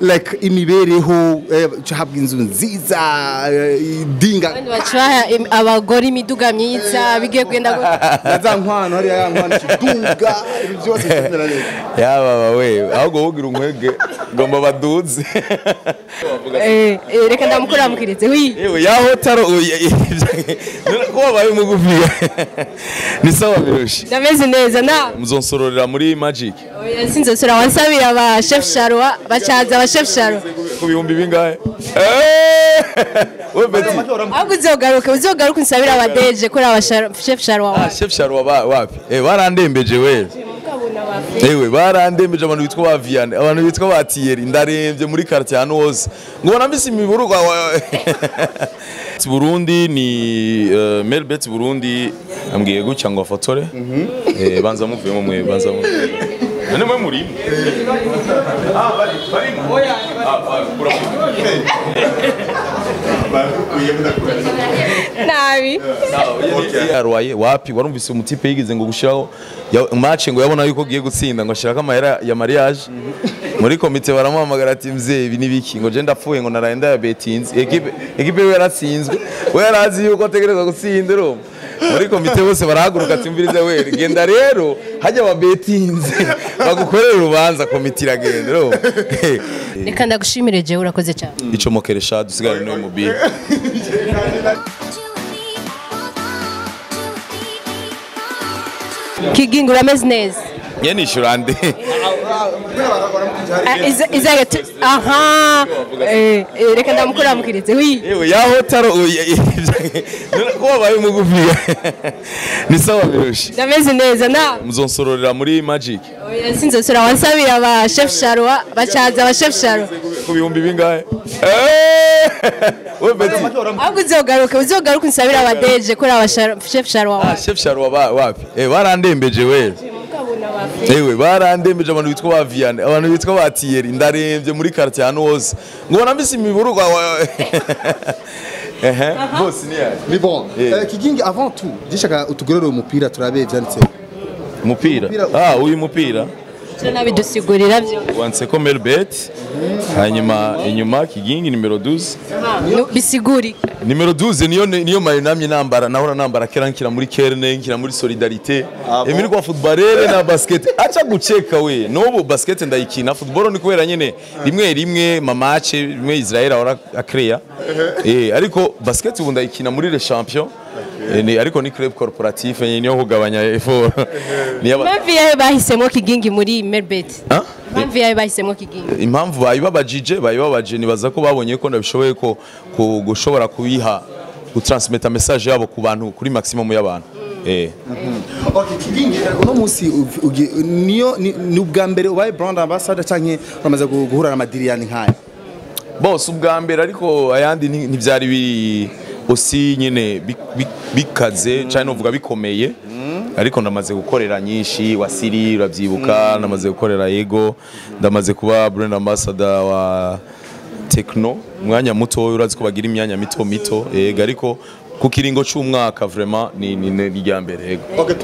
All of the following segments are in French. Like imibereho cyahabwa inzu nziza idinga wacha abagori miduga myiza bigiye kwenda gazankwano hari yankwano duga byose tumeranye ya baba we aho gogira umwege ngomba baduze reka ndamukora mukirize wi yewe yaho taro ko babaye mugufiya ni sawa biroshi ndameze neza na muzonsororera muri magic oya sinzosora wansabira ba chef Charwa bacaza ba chef Charwa kubihumbi bingahe ahubwo uzogaruka unsabira abadeje kuri aba chef Charwa wa chef Charwa wapi barandembeje we ewe barandembeje abantu bitwa ba Vian abantu bitwa ba Thierry ndarembye muri quartier hano hose ngubona mbisi imiburu Burundi ni Melbet Burundi ambwiye guca ngo afotore banza muvuyemo mwe banza muvuyemo Nani mwe muri? Ah bari moya kura nabi yarwaye wapi warumvise umutipe yigize ngo gushiraho match ngo yabona yuko giye gutsinda ngo ashaka amahera ya mariage muri komite baramuhamagara ati mzee ibi nibiki ngo je ndapfuye ngo naraye ndabetinze equipe we yaratsinzwe we yarazi yuko tegereza gutsinda ro muri komite bose barahaguruka ati mvirize we genda rero hajya babetinze bagukorera urubanza komite iragenda ro reka ndagushimire je urakoze cyane ico mokeresha dusigara no mu biye Kigingi urameze neza yeni shurande izaga aha reka ndamukora mukirize wi yewe yaho taro ko babaye mugufiya ni sawa biroshi ndameze neza na muzonsororera muri magic oya sinzosora wansabira ba chef Charwa bacaza ba chef Charwa kubihumbi bingahe ahubwo uzogaruka unsabira abadeje kuri aba chef Charwa wa chef Charwa wapi barandembeje we ewe barandembeje abantu bitwa ba Vian abantu bitwa ba Thierry ndarembye muri quartier hano hose ngubona mbisi imiburu bose ni yaje ni bon Kigingi avant tout dishaka utugorero umupira turabe byanditse umupira uyu mupira tunabidusigurira byo wanse ko Melbet hanyuma inyuma Kigingi numero 12 bisiguri numero 12 niyo mayo namye nambara nahora nambara kerankira muri kerne nkira muri solidarité emiri kwa footballere na basket acha guceka we nobo basket ndayikina football ni kubera nyene rimwe rimwe match rimwe Israel ahora akrea ariko basket ubu ndayikina muri le champion ni ariko ni club corporatif niyo kugabanya effort ni yabaye bahisemo Kigingi muri Melbet impamvu yabaye bahisemo Kigingi impamvu bayi babajije nibaza ko babonye ko ndabishoboye ko gushobora kubiha gutransmeta message yabo ku bantu kuri maximum y'abantu okay Kigingi uno musi niyo n'ubwa mbere ubaye brand ambassador cyane bamaze guhura na madiriyani nkaya bose ubwa mbere ariko ayandi ntibyari biri aussi nyene bikaze cyane uvuga bikomeye ariko ndamaze gukorera nyinshi wasiri urabyibuka ndamaze gukorera yego ndamaze kuba brand ambassador wa Tekno mwanya muto urazi ko bagira imyanya mito yego ariko ku kiringo cy'umwaka vraiment ni rya mbere yego okay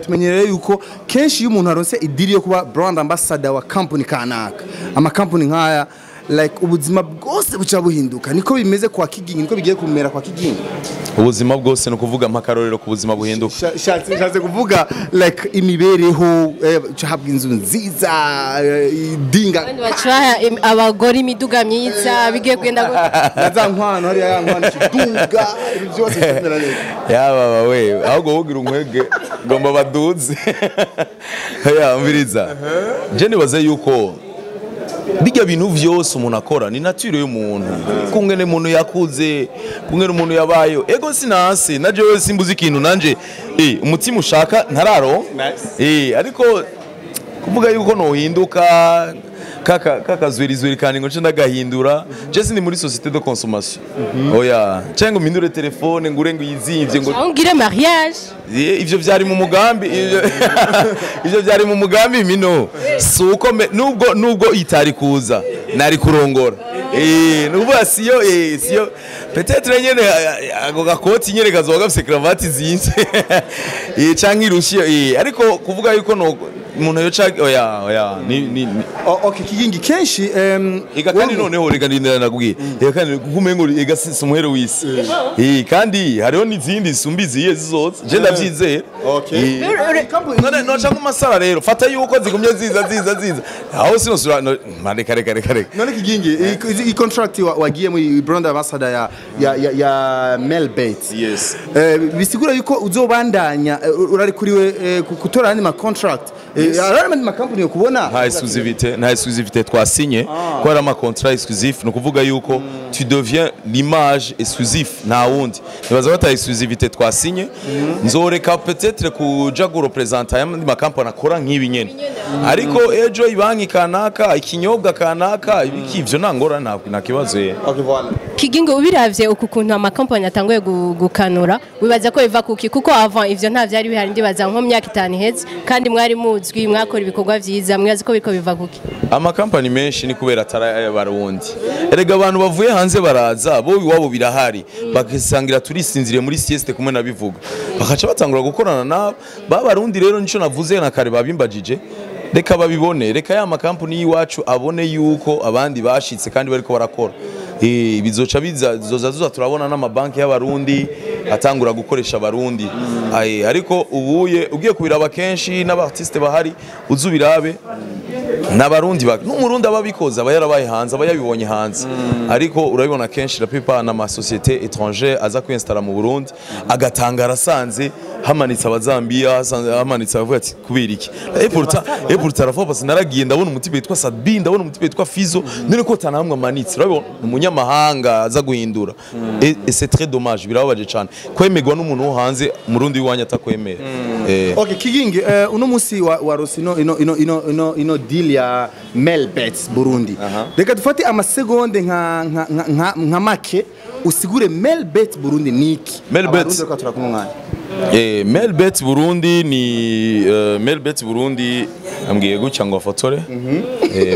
tumenyereye yuko kenshi y'umuntu aronse idiri yo kuba brand ambassador wa company kanaka ama company nkaya like ubuzima bwose bucabuhinduka niko bimeze kwa Kigingi niko bigiye kumera kwa Kigingi ubuzima bwose no kuvuga mpakarorero ku buzima buhinduka shaze kuvuga like imibereho cyahabwa inzu nziza idinga wacha abagori miduga myiza bigiye kwenda gazankwano hari yankwano duga byose tumeranye ya baba we aho gogira umwege ngomba baduze ya mviriza je nibaze yuko bijya bintu byose umuntu akora ni nature y'umuntu kungene umuntu yakuze kungene umuntu yabayo ego sinanse naje we simbuza ikintu nanje umutima ushaka ntararo ariko kuvuga yuko no hinduka kakazwirizwiri kandi ngo ndagahindura je sindi muri société de consommation oya cyango mindure telefone ngure ngo yizimvye ngo ngire mariage ivyo byari mu mugambi mino suko nubwo itari kuza nari kurongora nubwo asiyo siyo peut-être nyene agakoti nyene gazwa gafise cravate zinze cyangirushye ariko kuvuga yuko umuntu yocage oya oya ni okay Kigingi kenshi ega kandi noneho rega ndindana nakubwiye ega kandi kumengo ega sumuhero wisi kandi hariho nizindi sumbizi yezi zose je ndavyizeye okay none noca mu masara rero fata yuko zigumye ziza aho sino mande kare none Kigingi i contract wagiye mu brand ambassador ya Melbet yes bisigura yuko uzobandanya urari kuri we kutora andi ma contract ararame ma company yo kubona na exclusivité twa signé ko ara ma contrat exclusif no kuvuga yuko tu deviens l'image exclusif na wundi nibaza bata exclusivité twa signé nzoreka peut-être kuja go representer andi ma company akora nkibi nyene ariko ejo ibanki kanaka ikinyobwa kanaka ibikivyo nangora na kibazo ye Kigingi ubiravye ukukuntu ama company atangoye gukanura wibaza ko biva kuki kuko avant ivyo ntavyari bihari ndibaza nko myaka itani heze kandi mwari muzwi mwakora ibikorwa vyiza mwazi ko biko biva kuki ama company menshi ni kubera atari barundi erega abantu bavuye hanze baraza bo wabo birahari bakisangira turisinzire muri sieste kumwe nabivuga bakaca batangura gukorana na ba barundi rero nico navuze na kare babimbajije reka babibone reka ya ama company yiwacu abone yuko abandi bashitse kandi bariko barakora bizoca bizoza turabona n'amabanki y'abarundi atangura gukoresha abarundi ariko ubuye ugiye kubiraba kenshi n'abartiste bahari uzubirabe n'abarundi n'umurundi ababikoza bayarabaye hanze abayabibonye hanze ariko urabibona kenshi la plupart na ma société étrangère aza kwinstara mu Burundi agatanga arasanze hamanitse abazambia hamanitse avuga ati kubiriki et pourtant la fois parce naragiye ndabona umutipe witwa Sadbi ndabona umutipe witwa Fizo none ko tanamwe amanitse urabibona umunyamahanga aza guhindura et c'est très dommage birababaje cyane kwemegwa n'umuntu hanze murundi wanya atakwemera okay Kigingi uno musi wa Rosino ino deal ya Melbet Burundi reka dufate amasegonde nka make usigure Melbet Burundi niki Melbet Melbet Burundi ni Melbet Burundi ambwiye guca ngo afotore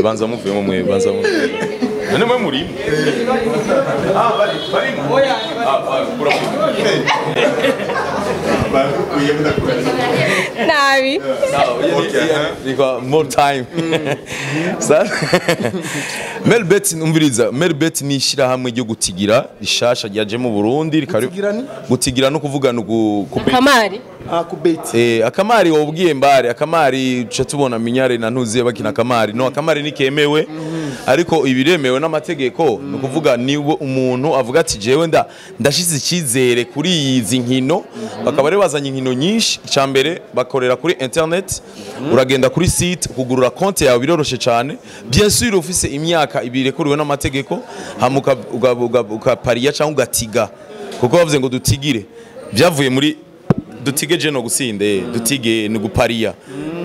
banza muvemo mwe banza none mwe muri bari oya Navi. More time. Ça. Melbet n'umviriza. Melbet ni ishirahamwe ryo gutigira rishasha ryaje mu Burundi rikari gutigira no kuvugana Akamari. Akamari wobwiye mbare akamari cyo tubona minyare na ntuziye bakina akamari no akamari nikemewe ariko ibiremewe n'amategeko no kuvuga ni umuntu avuga ati jewe ndashize ikizere kuri izi nkino bakaba ari bazanye inkino nyinshi cyambere bakorera kuri internet uragenda kuri site kugurura konti yawe biroroshe cyane bien sûr office imyaka ibirekuriwe n'amategeko hamuka ugaparia cyangwa ugatiga kuko bavuze ngo dutigire byavuye muri dutige no gusinde dutige ni guparia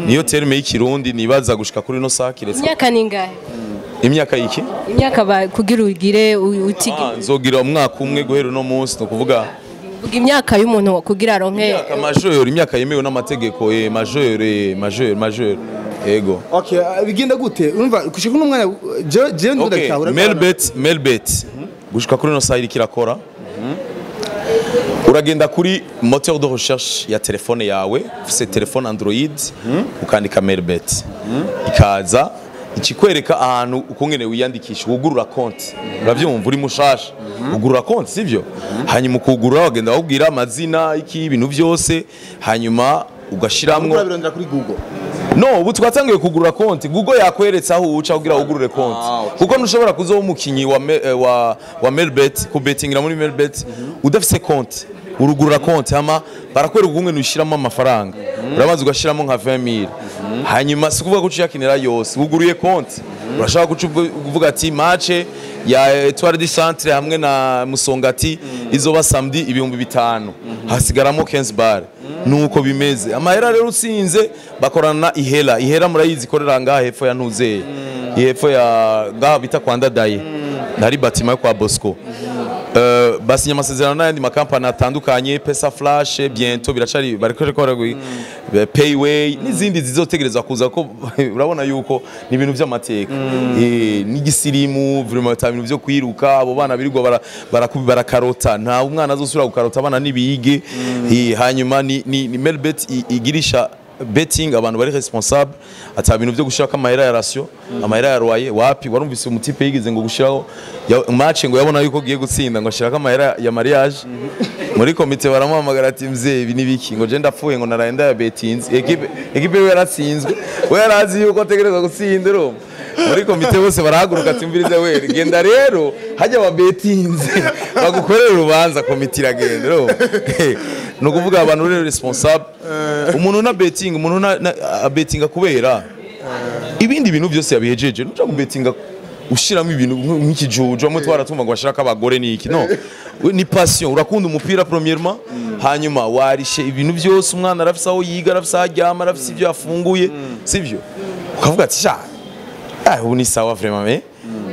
niyo terme y'ikirundi nibaza gushika kuri no sakiretse imyaka ningahe imyaka iki imyaka kugira ugire utige nzogira umwaka umwe guhera no munsi no kuvuga imyaka y'umuntu kugira ronke amajoro imyaka yemewe n'amategeko major ego okay bigenda gute urumva kushika n'umwana je ndudakahura Melbet gushika kuri no sayiri kirakora uragenda kuri moteur de recherche ya telefone yawe ufise telefone Android ukandika Melbet ikaza ikikwereka ahantu ukongene wiyandikisha ugurura konti uravyumva uri mushasha ugurura konti sivyo hanyuma kugurura wagenda wabwira amazina iki ibintu byose hanyuma ugashiramwo urabirondera kuri Google no ubu twatangiye kugurura konti Google yakweretse aho uca ugira ugurure konti kuko ntushobora kuzoba umukinyi wa Melbet kubetingira muri Melbet udafise konti urugurura konti ama barakwereka ukongene ushiramo amafaranga urabanza ugashiramo nka 20000 hanyuma sikuvuga ko uyakinira yose uguruye konti urashaka kuvuga ati match ya Etoile du Centre hamwe na Musongati izoba samedi 5000 hasigaramo 15 bar nuko bimeze amahera rero utsinze bakorana ihera murayizi korera ngaha hepfo ya ntuze hepfo ya ngaha bita kwanda daye nari batima kwa Bosco basi nyamasezerano n'andi makampani atandukanye pesa flash bientôt biracari barikoje ko payway n'izindi zizotegerezwa kuza ko urabona yuko ni ibintu by'amateka ni gisirimu vraiment ibintu byo kwiruka abo bana birirwa barakubibara karota nta umwana azosura gukarota abana nibiyige hanyuma ni Melbet igirisha betting abantu bari responsable ata bintu byo gushaka amahera ya ratio amahera ya roye wapi warumvise umutipe yigize ngo gushiraho match ngo yabona yuko giye gutsinda ngo shiraka amahera ya mariage muri committee baramwamagara ati mzee ibi nibiki ngo je ndapfuye ngo narenda ya bettings equipe yaratsinzwe werazi yuko tegereza gutsinda ro muri committee bose barahaguruka ati mvirize we genda rero hajya wa bettings bagukorera rubanza committee iragenda ro no kuvuga abantu rero responsable umuntu na betting umuntu na bettinga kubera ibindi bintu byose yabihejeje n'uja kubetinga ushiramo ibintu nk'ikijuju amwe twaratumva ngo bashaka abagore niki no ni passion urakunda umupira premièrement hanyuma warishe ibintu byose umwana arafisa aho yiga arafisa ajyama arafisa ibyo afunguye sivyo ukavuga ati sha aho ni sawa vraiment mais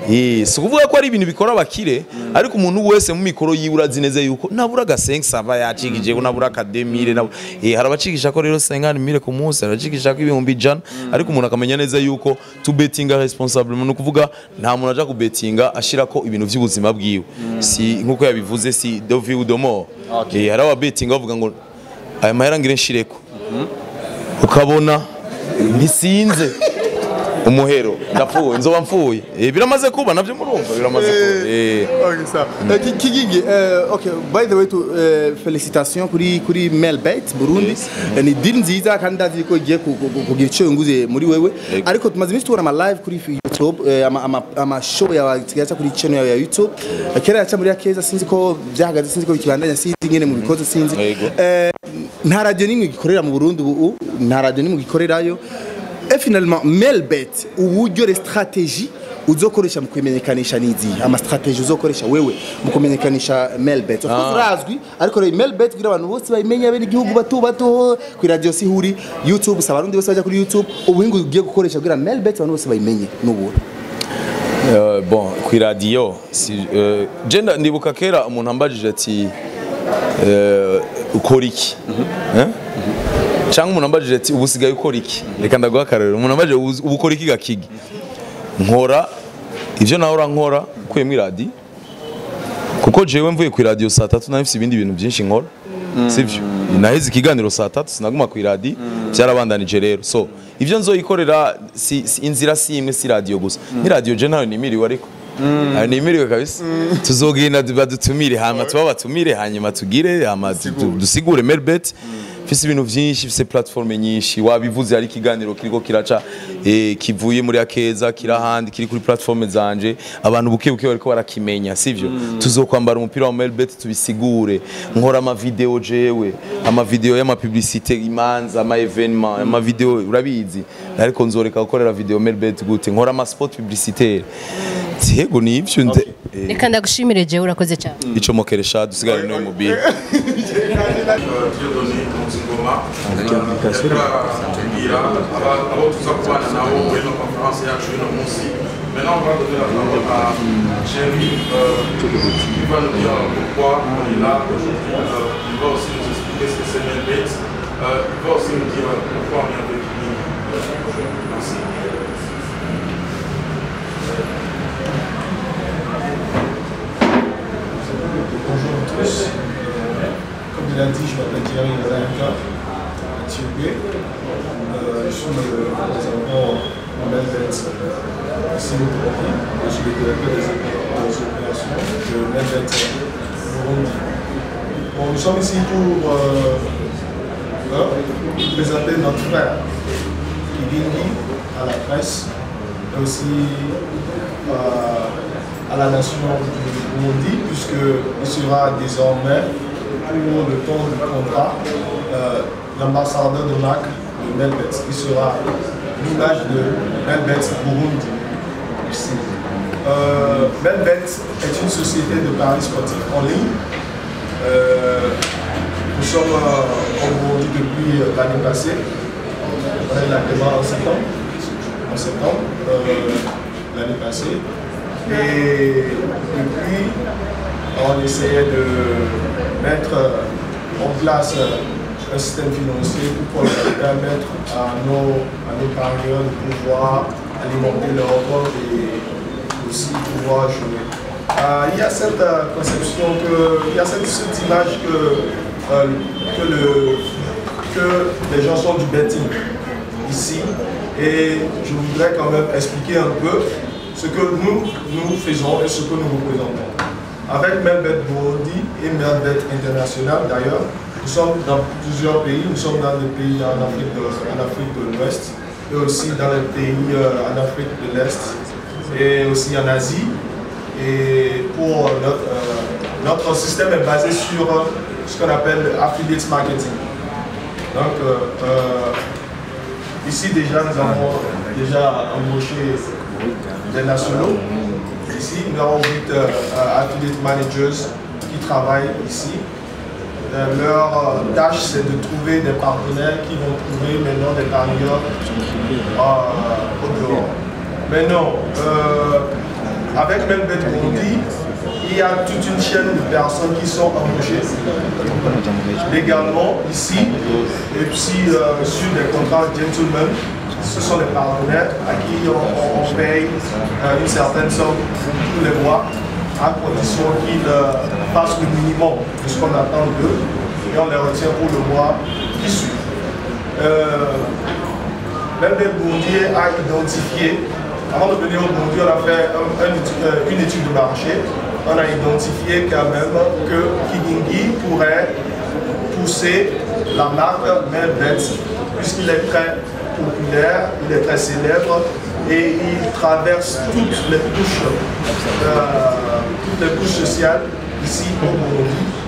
yes kuvuga ko ari ibintu bikora abakire ariko umuntu wese mu mikoro yiburazi neze yuko nabura ga 5 sava yakigije ko nabura akademire nabo harabacikisha ko rero 50000 ku munsi aracikisha ko 1000 ariko umuntu akamenya neza yuko to bettinga responsable no kuvuga nta muntu aja ku bettinga ashira ko ibintu by'ubuzima bwiwe si nkuko yabivuze si do vie ou do mort harawa bettinga bavuga ngo aya mahera ngire nshireko ukabona nisinze umuhero ndapfuye nzoba mfuye biramaze kuba navyo murumva biramaze kuba okay ça Kigingi okay by the way to félicitations kuri Melbet Burundi ni deal nziza kandi aziko giye kugira cyo nguze muri wewe ariko tumaze iminsi tubona ama live kuri YouTube ama show ya kigacha kuri channel ya YouTube kera yacha muri yakeza sinzi ko byahagaze sinzi ko bikibandanya sinzi ngene mu bikoze sinzi nta radio nimwe gikorera mu Burundi ubu nta radio nimwe gikorerayo. Et finalement, Melbet, où il y a des stratégies, où il y a des stratégies, Melbet. Alors Melbet, YouTube, ça va nous YouTube, Melbet, bon, radio, si mon cyangwa umuntu ambaje ati ubusigaye ukora iki reka ndaguha karero umuntu ambaje ubukora iki gakigi nkora ivyo naho rankora kwemwe iradi kuko jewe mvuye ku radio saa 3 nafise ibindi bintu byinshi nkora sivyo naheze ikiganiro saa 3 sinaguma ku iradi cyarabandanije rero so ivyo nzoyikorera si inzira simwe si radio gusa ni radio general ni miri wariko ni miri kabisa tuzogenda badutumire hama tubabatumire hanyuma tugire hama dusigure Melbet fisi ibintu byinshi fisi platform nyinshi wabivuze ari kiganiro kiriko kiraca kivuye muri akeza kirahandi kiri kuri platform zanje abantu bukebuke bariko barakimenya sivyo tuzokwambara umupira wa Melbet tubisigure nkora ama video jewe ama video ya ma publicité imanza ama événement ama video urabizi ariko nzoreka gukorera video Melbet gute nkora ama spot publicitaire yego ni ibyo nze reka ndagushimire jewe urakoze cyane ico mokeresha dusigara no mobile maintenant, on va donner la parole à Thierry qui va nous dire pourquoi on est là aujourd'hui. Il va aussi nous expliquer ce que c'est Melbet. Il va aussi nous dire pourquoi on est avec lui. Merci. Bonjour à tous. Comme il a dit, je m'appelle Thierry D'Amco. Tchouké, je suis le représentant de Melbet ici au Burundi, et je vais développer des opérations de Melbet Burundi. Bon, nous sommes ici pour présenter notre frère Kigingi à la presse, et aussi à la nation du Burundi, puisqu'il sera désormais, pour le temps du contrat, l'ambassadeur de marque de Melbet, qui sera l'image de Melbet Burundi. Melbet est une société de paris sportifs en ligne. Nous sommes en Burundi depuis l'année passée. On a eu la démarre en septembre. L'année passée. Et depuis, on essayait de mettre en place un système financier pour permettre à nos parieurs de pouvoir alimenter leur compte et aussi pouvoir jouer. Il y a cette conception, il y a cette image que le que les gens sont du betting ici. Et je voudrais quand même expliquer un peu ce que nous faisons et ce que nous représentons. Avec Melbet Bondi et Melbet International d'ailleurs, nous sommes dans plusieurs pays. Nous sommes dans des pays en Afrique de l'Ouest et aussi dans les pays en Afrique de l'Est et aussi en Asie. Et pour notre système est basé sur ce qu'on appelle affiliate marketing. Donc, ici déjà, nous avons déjà embauché des nationaux. Ici, nous avons 8 affiliate managers qui travaillent ici. Leur tâche, c'est de trouver des partenaires qui vont trouver maintenant des parieurs au dehors. Mais non, avec Melbet Gondi, il y a toute une chaîne de personnes qui sont embauchées légalement ici et puis sur des contrats gentlemen. Ce sont les partenaires à qui on paye une certaine somme tous les mois à condition qu'ils fassent le minimum de ce qu'on attend d'eux et on les retient pour le mois qui suit. Melbet Gondi a identifié, avant de venir au Bondi, on a fait une étude de marché. On a identifié quand même que Kigingi pourrait pousser la marque Melbet puisqu'il est très populaire, il est très célèbre et il traverse toutes les couches sociales ici au Bondi.